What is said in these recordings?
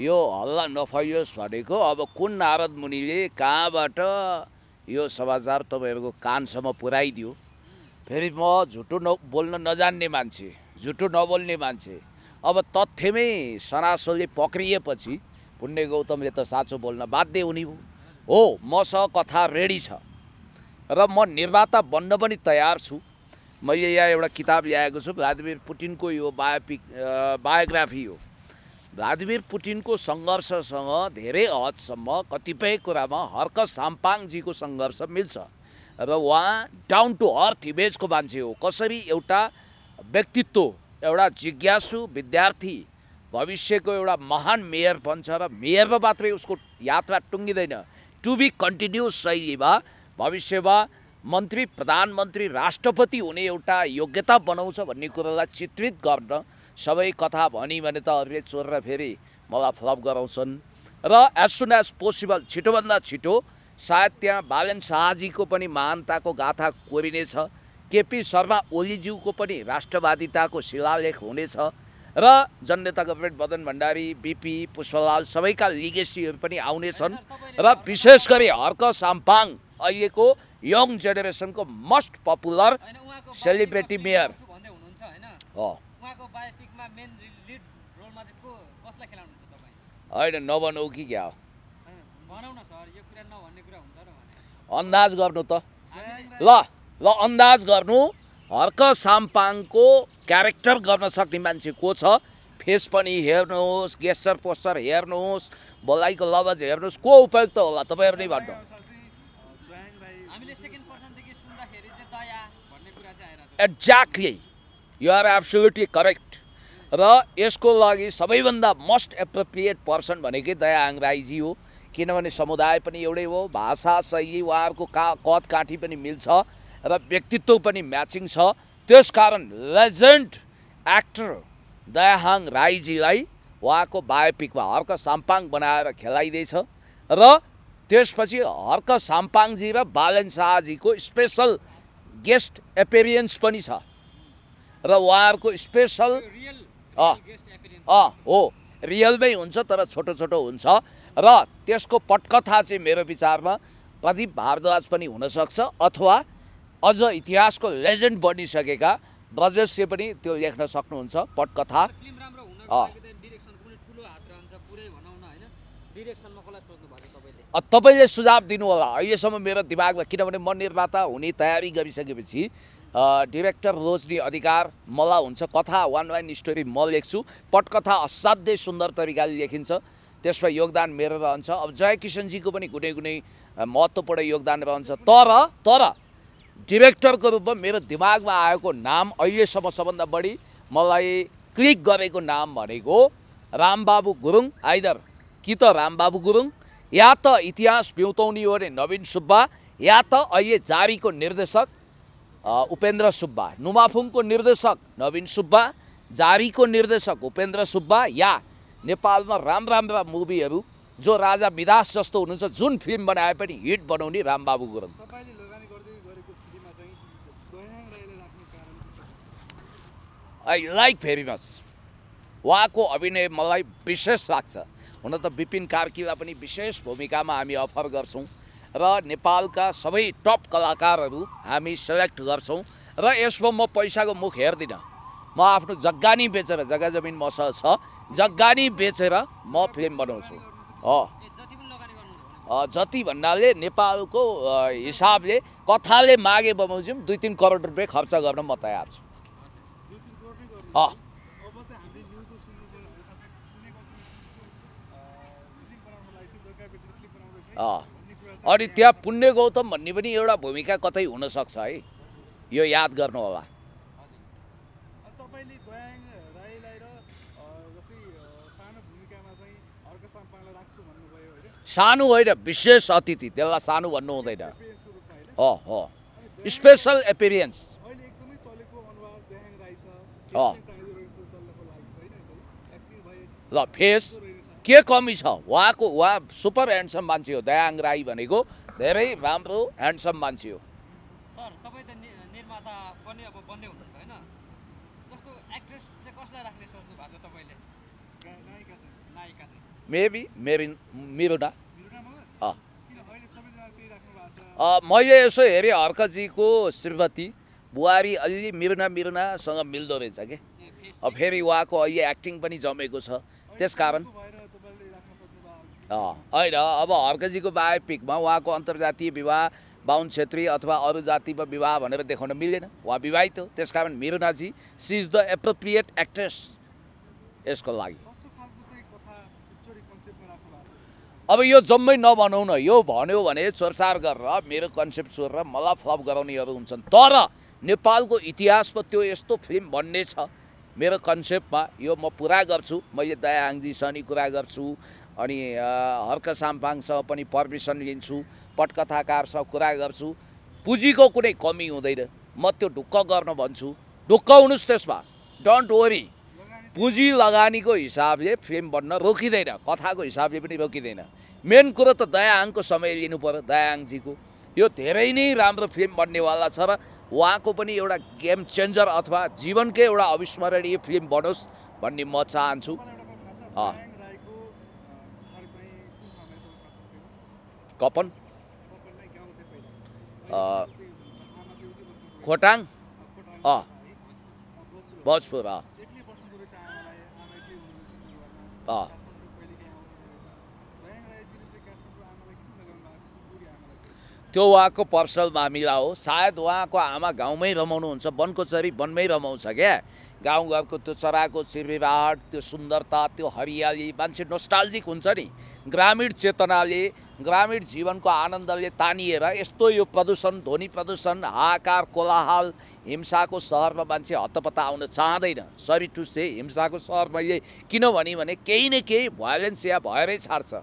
यो हल्ला नफैयोस् भनेको अब कुन नारद मुनिले कहाँबाट यो समाचार तपाईहरुको कानसम्म पुर्याइदियो। फेरि म झुटो बोल्न नजान्ने मान्छे, झुटो नबोल्ने मान्छे। अब तथ्यमै सनासोले पक्रिएपछि पुण्य गौतमले त साँचो बोल्न बाध्य हुने हो। मसँग कथा रेडी छ र म निर्माता बन्न पनि तयार छु। मैले यहाँ एउटा किताब ल्याएको छु, भ्लादिमिर पुटिनको यो बायोग्राफी हो। भ्लादिमिर पुटिनको संघर्षसँग धेरै हदसम्म कतिपय कुरामा हर्क साम्पाङजीको संघर्ष मिल्छ र उहाँ डाउन टु अर्थ इमेजको मान्छे हो। कसरी एउटा व्यक्तित्व, एउटा जिज्ञासु विद्यार्थी, भविष्यको एउटा महान मेयर बन्छ र मेयरमा मात्रै उसको यात्रा टुङ्गिँदैन, टु बी कन्टिन्युस शैलीमा भविष्यमा मन्त्री, प्रधानमन्त्री, राष्ट्रपति हुने एउटा योग्यता बनाउँछ भन्ने कुरालाई चित्रित गर्न सबै कथा भनी भने त अरूले चोरेर फेरि मलाई फ्लप गराउँछन्। र एज सुन एज पोसिबल, छिटोभन्दा छिटो, सायद त्यहाँ बालन शाहजीको पनि महानताको गाथा कोरिनेछ, केपी शर्मा ओलीज्यूको पनि राष्ट्रवादिताको शिलालेख हुनेछ र जननेता कमरेड मदन भण्डारी, बीपी पुष्पलाल सबैका लिगेसीहरू पनि आउनेछन्। र विशेष गरी हर्क साम्पाङ अहिलेको यङ जेनेरेसनको मोस्ट पपुलर सेलिब्रेटी मेयर हो। होइन नभनौ कि क्या हो, अन्दाज गर्नु त। ल अन्दाज गर्नु, हर्क साम्पाङको क्यारेक्टर गर्न सक्ने मान्छे को छ? फेस पनि हेर्नुहोस्, गेस्चर पोस्चर हेर्नुहोस्, बोलाइको लवाज हेर्नुहोस्, को उपयुक्त होला तपाईँहरू नै भन्नु। Exactly, you are absolutely correct. र यसको लागि सबैभन्दा मोस्ट एप्रोप्रिएट पर्सन भनेकै दयाहाङ राईजी हो, किनभने समुदाय पनि एउटै हो, भाषा शैली उहाँहरूको कद काठी पनि मिल्छ र व्यक्तित्व पनि म्याचिङ छ। त्यसकारण लेजेन्ड एक्टर दयाहाङ राईजीलाई उहाँको बायोपिकमा हर्क साम्पाङ बनाएर खेलाइँदैछ र त्यसपछि हर्क साम्पाङजी र बालन शाहजीको स्पेसल गेस्ट एपिरियन्स पनि छ र उहाँहरूको स्पेसल हो, रियलमै हुन्छ तर छोटो छोटो हुन्छ। र त्यसको पटकथा चाहिँ मेरो विचारमा प्रदीप भारद्वाज पनि हुनसक्छ अथवा अझ इतिहासको लेजेन्ड बनिसकेका बजेशले पनि त्यो लेख्न सक्नुहुन्छ पटकथा। तपाईँले सुझाव दिनु होला अहिलेसम्म मेरो दिमागमा, किनभने म निर्माता हुने तयारी गरिसकेपछि डिरेक्टर रोज्ने अधिकार मलाई हुन्छ। कथा वान वान स्टोरी म लेख्छु, पटकथा असाध्यै सुन्दर तरिकाले लेखिन्छ, त्यसमा योगदान मेरो रहन्छ। अब जयकिशनजीको पनि कुनै कुनै महत्त्वपूर्ण योगदान रहन्छ, तर डिरेक्टरको रूपमा मेरो दिमागमा आएको नाम अहिलेसम्म सबभन्दा बढी मलाई क्लिक गरेको नाम भनेको रामबाबु गुरुङ, आइदर कि त रामबाबु गुरुङ या त इतिहास बिउताउने हो अरे नवीन सुब्बा, या त अहिले जारीको निर्देशक उपेन्द्र सुब्बा, नुमाफुङको निर्देशक नवीन सुब्बा, जारीको निर्देशक उपेन्द्र सुब्बा, या नेपालमा राम्रा मुभीहरू जो राजा विदास जस्तो हुनुहुन्छ जुन फिल्म बनाए पनि हिट बनाउने Rambabu Gurung. I like very much उहाँको अभिनय, मलाई विशेष लाग्छ। हुन त विपिन कार्कीलाई पनि विशेष भूमिकामा हामी अफर गर्छौँ र नेपालका सबै टप कलाकारहरू हामी सेलेक्ट गर्छौँ र यसमा म पैसाको मुख हेर्दिनँ। म आफ्नो जग्गा नि बेचेर, जग्गा जमिन मसँग छ, जग्गा नि बेचेर म फिल्म बनाउँछु। जति भन्नाले नेपालको हिसाबले कथाले मागे बमोजिम 2-3 करोड रुपियाँ खर्च गर्न म तयार छु। अनि त्यहाँ पुण्य गौतम भन्ने पनि एउटा भूमिका कतै हुनसक्छ है, यो याद गर्नु होला। सानो होइन, विशेष अतिथि, त्यसलाई सानो भन्नु हुँदैन। हो, स्पेसल एपिरियन्स। ल फेस के कमी छ उहाँको? उहाँ सुपर ह्यान्डसम मान्छे हो, दयाहाङ राई भनेको धेरै राम्रो ह्यान्डसम मान्छे हो। सर तपाईँ त निर्माता पनि अब बन्दै हुनुहुन्छ हैन, कस्तो एक्ट्रेस चाहिँ कसलाई राख्ने सोच्नु भएको छ तपाईँले? नायिका चाहिँ maybe Miruda. मैले यसो हेरे हर्कजीको श्रीमती बुहारी अलि मिरुनासँग मिल्दो रहेछ के अब फेरि उहाँको अहिले एक्टिङ पनि जमेको छ त्यसकारण हैन अब हर्कजीको बायोपिकमा उहाँको अन्तर्जातीय विवाह बाहुन क्षेत्री अथवा अरु जातिको विवाह भनेर देखाउन मिलेन उहाँ विवाहित हो त्यसकारण मिरुनाजी she is the appropriate actress यसको लागि अब यो जम्मै नभनौ न यो भन्यो भने चर्चा गरेर मेरो कन्सेप्ट छोडेर मलाई फ्लप गराउनेहरु हुन्छन् तर नेपालको इतिहासमा त्यो यस्तो फिल्म बन्ने छ मेरो कन्सेप्टमा यो म पूरा गर्छु मैले दयाङजी सनी कुरा गर्छु अनि हर्का साम्पाङसँग पनि परमिसन लिन्छु पटकथाकारसँग कुरा गर्छु पुँजीको कुनै कमी हुँदैन म त्यो ढुक्क गर्न भन्छु ढुक्क हुनुस् त्यसमा डोन्ट वरी पुँजी लगानीको हिसाबले फिल्म बन्न रोकिदैन कथाको हिसाबले पनि रोकिदैन मेन कुरा त दयाङको समय लिनु पर्यो दयाङजीको यो धेरै नै राम्रो फिल्म बन्नेवाला छ र उहाँको पनि एउटा गेम चेन्जर अथवा जीवनकै एउटा अविस्मरणीय फिल्म बनोस् भन्ने म चाहन्छु कपन खोटाङ भोजपुर त्यो उहाँको पर्सनल मामिला हो सायद उहाँको आमा गाउँमै रमाउनुहुन्छ वनको चरी वनमै रमाउँछ क्या गाउँघरको त्यो चराको चिरबिराहट त्यो सुन्दरता त्यो हरियाली मान्छे नोस्टाल्जिक हुन्छ नि ग्रामीण चेतनाले ग्रामीण जीवनको आनन्दले तानिएर यस्तो यो प्रदूषण ध्वनि प्रदूषण हाहाकार कोलाहल हिंसाको शहरमा मान्छे हतपता आउन चाहदैन सरी टु से हिंसाको शहर मैले किन भनी भने केही न केही भायोलेन्स या भएरै छाड्छ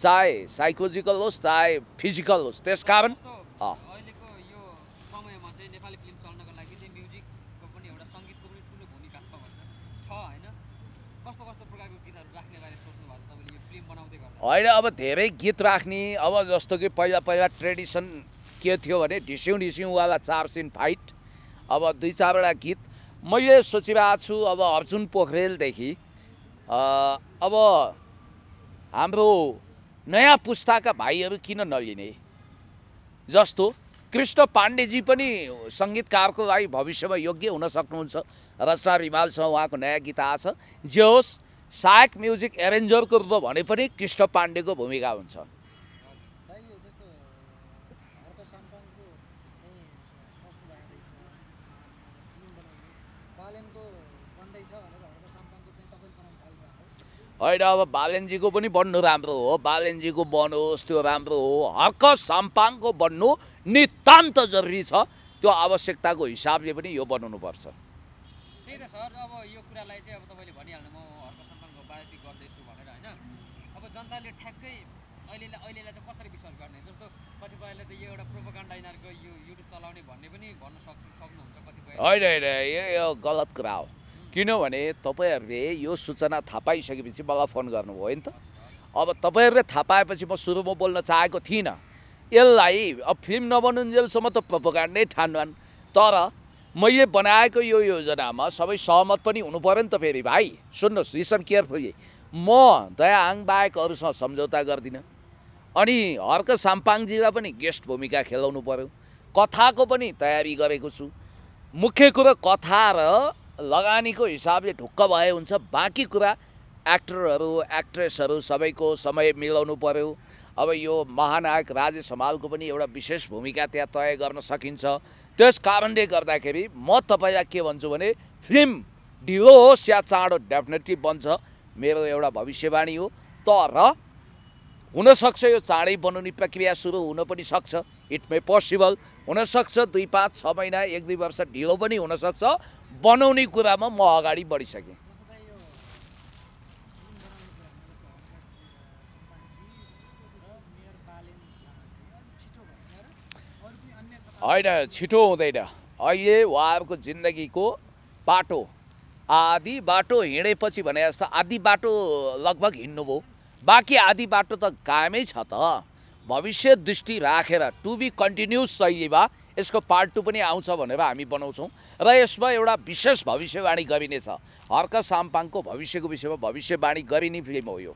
चाहे साइकोलजिकल होस् चाहे फिजिकल होस् त्यसकारण अहिलेको यो समयमा चाहिँ नेपाली फिल्म चल्नको लागि चाहिँ म्युजिकको पनि एउटा संगीतको पनि ठूलो भूमिका छ हैन कस्तो कस्तो प्रकारको गीतहरु राख्ने बारे सोच्नु भएको छ तपाईले यो फिल्म बनाउँदै गर्दा हैन अब धेरै गीत राख्ने अब जस्तो कि पहिला ट्रेडिसन के थियो भने ढिसिउ वाला चार सिन फाइट अब दुई चारवटा गीत मैले सोचिरहेको छु अब अर्जुन पोखरेल देखि अब हाम्रो नयाँ पुस्ताका भाइहरु किन नलिने जस्तो कृष्ण पाण्डे जी पनि संगीतकारको लागि भविष्यमा योग्य हुन सक्नुहुन्छ रचना रिमालसँग उहाँको नयाँ गीत आछ जे होस् सहायक म्युजिक एरेन्जरको रूपमा भने पनि कृष्ण पाण्डेको भूमिका हुन्छ हैन अब बालेनजीको पनि बन्नु राम्रो हो बालेनजीको बनोस् त्यो राम्रो हो हर्का साम्पाङको बन्नु नितान्त जरुरी छ त्यो आवश्यकताको हिसाबले पनि यो बनाउनु पर्छ त्यही त सर अब यो कुरालाई चाहिँ अब तपाईले भनिहाल्नु म हर्का साम्पाङको बायोपिक गर्दैछु भनेर हैन अब जनताले ठ्याक्कै अहिलेलाई चाहिँ कसरी विश्वास गर्ने जस्तो कतिपयले त यो एउटा प्रोपागेन्डा यिनीहरुको यो युट्युब चलाउने भन्ने पनि भन्न सक्नुहुन्छ कतिपय हैन यो गलत कुरा हो किनभने तपाईहरुले यो सूचना थाहा पाइसकेपछि मलाई फोन गर्नुभयो हैन त अब तपाईहरुले थाहा पाएपछि म सुरुमा बोल्न चाहेको थिइनँ यसलाई अब फिल्म नबनुन्जेलसम्म त प्रोपागेन्डा नै ठान्नुन् तर मैले बनाएको यो योजनामा सबै सहमत पनि हुनु पर्यो नि त फेरि भाइ सुन्नुस् लिसन केयरफुली म दयाङ बाहेक अरूसँग सम्झौता गर्दिनँ अनि हर्का साम्पाङजीलाई पनि गेस्ट भूमिका खेलाउनु पर्यो कथाको पनि तयारी गरेको छु मुख्य कुरा कथा र लगानीको हिसाबले ढुक्क भए हुन्छ बाँकी कुरा एक्टरहरु एक्ट्रेसहरु सबैको समय मिलाउनु पर्यो अब यो महानायक राजेश हमालको पनि एउटा विशेष भूमिका त्यहाँ तय गर्न सकिन्छ त्यस कारणले गर्दाखेरि म तपाईलाई के भन्छु भने फिल्म ढिलो होस् या चाँडो डेफिनेटली बन्छ मेरो एउटा भविष्यवाणी हो तर हुन सक्छ यो चाँडै बनाउने प्रक्रिया सुरु हुन पनि सक्छ इट मे पोसिबल हुन सक्छ 2-5-6 महिना 1-2 वर्ष ढिलो पनि हुन सक्छ बनाउने कुरामा म अगाडि बढिसके हैन छिटो हुँदैन अहिले उहाँहरूको जिन्दगीको बाटो आधी बाटो हिँडेपछि भने जस्तो आधी बाटो लगभग हिँड्नुभयो बाकी आधी बाटो त कामै छ त भविष्य दृष्टि राखेर टु बी कन्टिन्युस शैलीमा यसको पार्ट 2 पनि आउँछ भनेर हामी बनाउँछौं र यसमा एउटा विशेष भविष्यवाणी गरिनेछ हर्का साम्पाङको भविष्यको विषयमा भविष्यवाणी गरिने फिल्म हो यो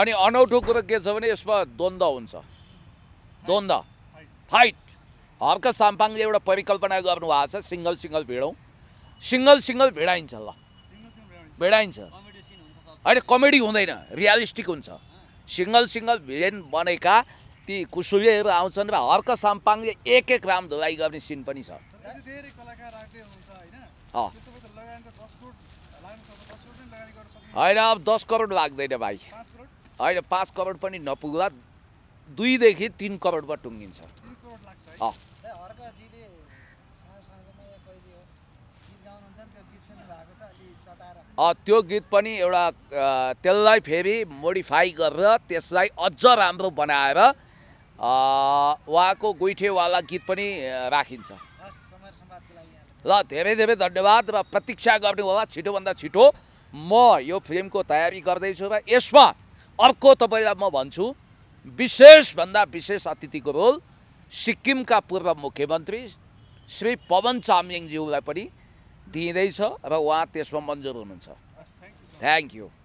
अनि अनौठो कुरा के छ भने यसमा द्वन्द्व हुन्छ, द्वन्द्व फाइट। हर्का साम्पाङले एउटा परिकल्पना गर्नु भएको छ, सिंगल सिंगल भिडौं, सिंगल सिंगल भिडाइन्छ, ल भिडाइन्छ। अनि कमेडी हुँदैन, रियलिस्टिक हुन्छ। सिंगल सिंगल भिडन बनेका ती कुशुलेहरू आउँछन् र हर्का साम्पाङले एक एक राम धुलाई गर्ने सिन पनि छ। धेरै कलाकार राख्दै हुन्छ हैन, त्यसो त लगाएन त 10 कोटी लाग्न सक्छ, 10 कोटी लगानी गर्न सक्छ हैन। अब 10 करोड लाग्दैन भाइ, 5 करोड हैन, 5 करोड पनि नपुग्ला, 2 देखि 3 करोडमा टुंगिन्छ, 3 करोड लाग्छ है। हरका जीले साँझमा कहिले हो गीत गाउनु हुन्छ नि, त्यो गीत सुन्नु भएको छ अलि चटाएर, त्यो गीत पनि एउटा त्यसलाई फेरि मोडिफाई गरेर त्यसलाई अझ राम्रो बनाएर उहाँको गोइठेवाला गीत पनि राखिन्छ। ल धेरै धेरै धन्यवाद र प्रतीक्षा गर्नुहोला, छिटोभन्दा छिटो म यो फिल्मको तयारी गर्दैछु र यसमा अर्को तपाईलाई म भन्छु विशेषभन्दा विशेष अतिथिको रोल सिक्किमका पूर्व मुख्यमन्त्री श्री पवन चामलिङज्यूलाई पनि दिइँदैछ र उहाँ त्यसमा मन्जुर हुनुहुन्छ। Thank you.